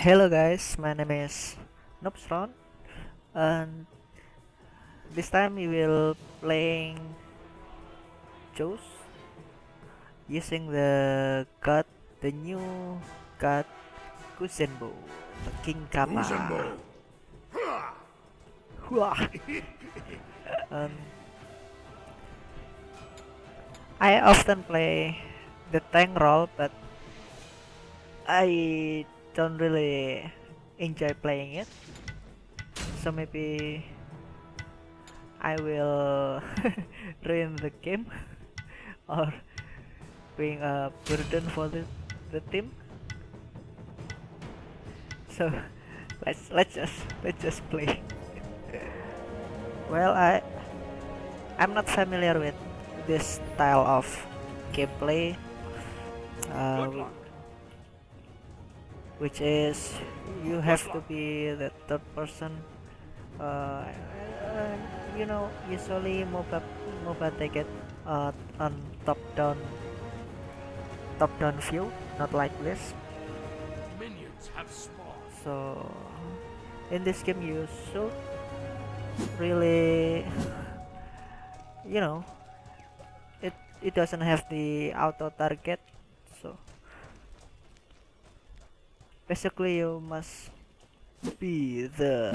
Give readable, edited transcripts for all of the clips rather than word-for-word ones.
Hello guys, my name is Noobstron, and this time we will playing Joust using the god, the new god Kuzenbo, the King Kappa. I often play the tank role, but I don't really enjoy playing it, so maybe I will ruin the game or being a burden for the team. So let's just play. Well, I'm not familiar with this style of gameplay, which is you have to be the third person. You know, usually MOBA they get on top-down view, not like this. Minions have spawned. So in this game, you should really, you know, it doesn't have the auto target, so. Basically, you must be the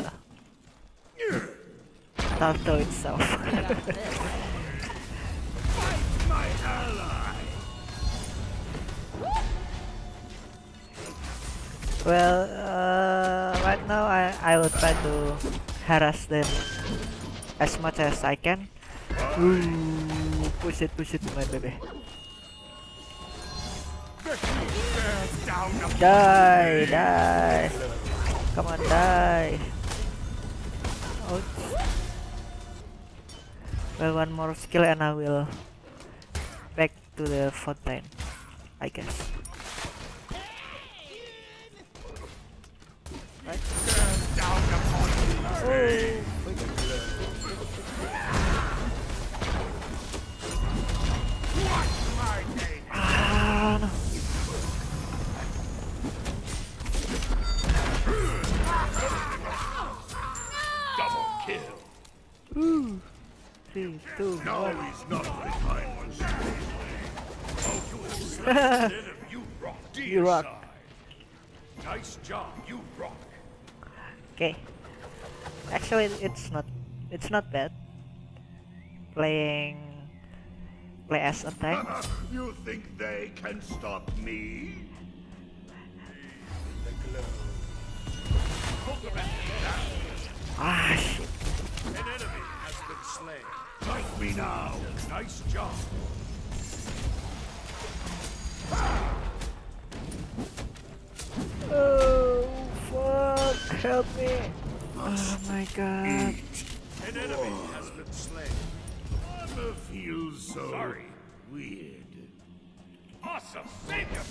Tanto itself. Fight my ally. Well, right now I will try to harass them as much as I can. Ooh, push it, my baby. Die! Come on, die! Ouch. Well, one more skill and I will back to the fountain, I guess. Right? Oh. Ah, no. Ooh, 3, 2, 1. No, he's not my kind one. Oh, you rock. Nice job, you rock. Okay. Actually, it's not bad. Play as a tank. You think they can stop me? Ah, shit. An enemy has been slain. Fight me now. Nice job. Oh, fuck. Help me. Oh my god. An enemy has been slain. I feel so sorry. Weird. Awesome. Save him.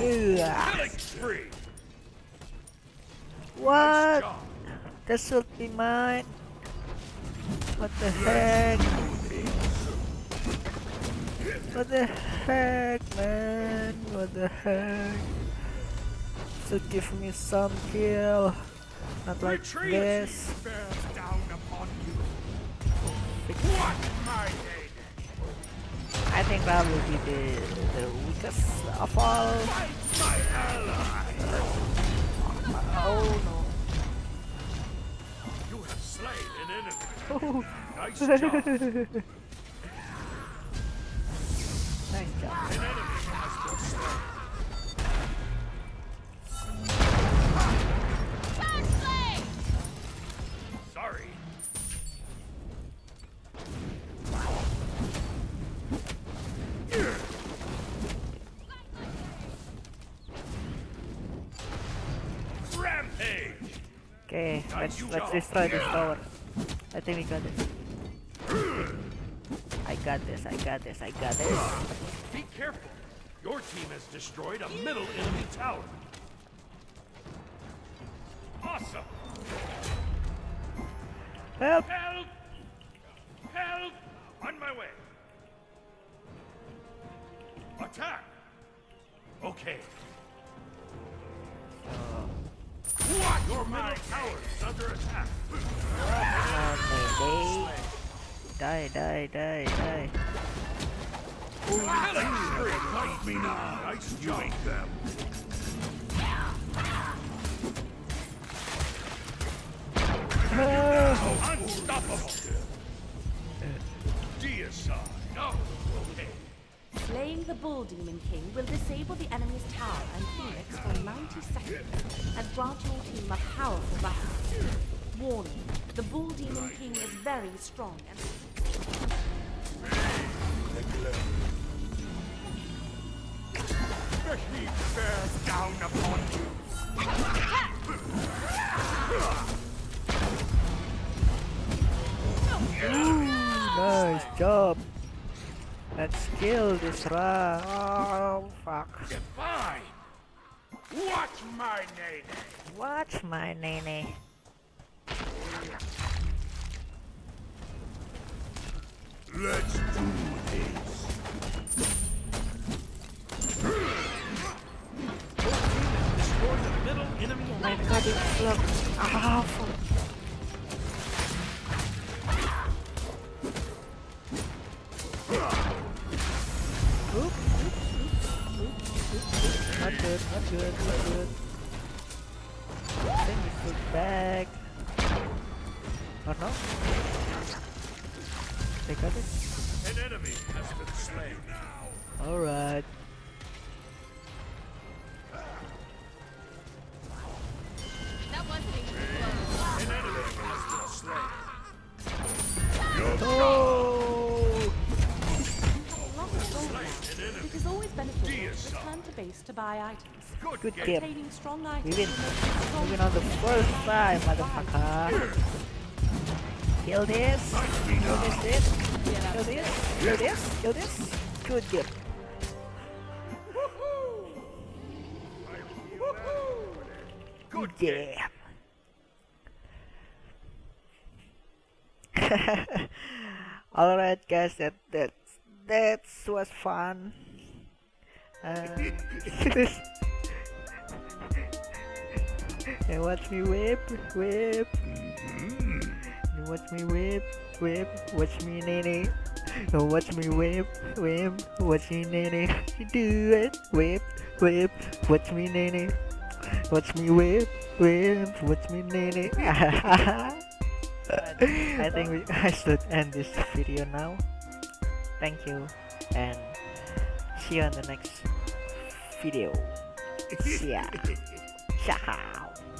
See. What? That should be mine. What the heck? What the heck, man? What the heck? So give me some kill. Not like this. I think that will be the weakest of all. Oh no. You have slain an enemy. Nice job. Nice job. An enemy has been slain. Sorry. Okay, let's destroy this tower. I think we got it. I got this. Be careful. Your team has destroyed a middle enemy tower. Awesome. Help! Help! Help! On my way. Attack. Okay. What? Your middle tower is under attack. Oh, die. Fight me now. Nice job. Them. Unstoppable. Deicide. No. Okay. Slaying the Bull Demon King will disable the enemy's tower and Phoenix for 90 seconds and grant your team a powerful battle. Warning, the Bull Demon King is very strong and... The heat bears down upon you. Ooh, nice job. Let's kill this round. Oh, fuck. Defy. Watch my nene. Watch my nene. Let's do this. Destroy the middle enemy. Oh my god, it looks awful. Not good. I think we put back. Or no? They got it. An enemy has been slain now. Alright. That wasn't even close. An enemy has been slain. It is always beneficial to return to base to buy items. Good game. Strong items. We win on the first time, motherfucker. Kill this. Kill this. Good game. Good game. Alright guys, that was fun. And watch me whip. And watch me whip. Watch me nene. And watch me whip. Watch me nene. Do it. Whip. Watch me nene. Watch me whip. Watch me nene. I think I should end this video now. Thank you, and see you on the next video. See ya. Ciao.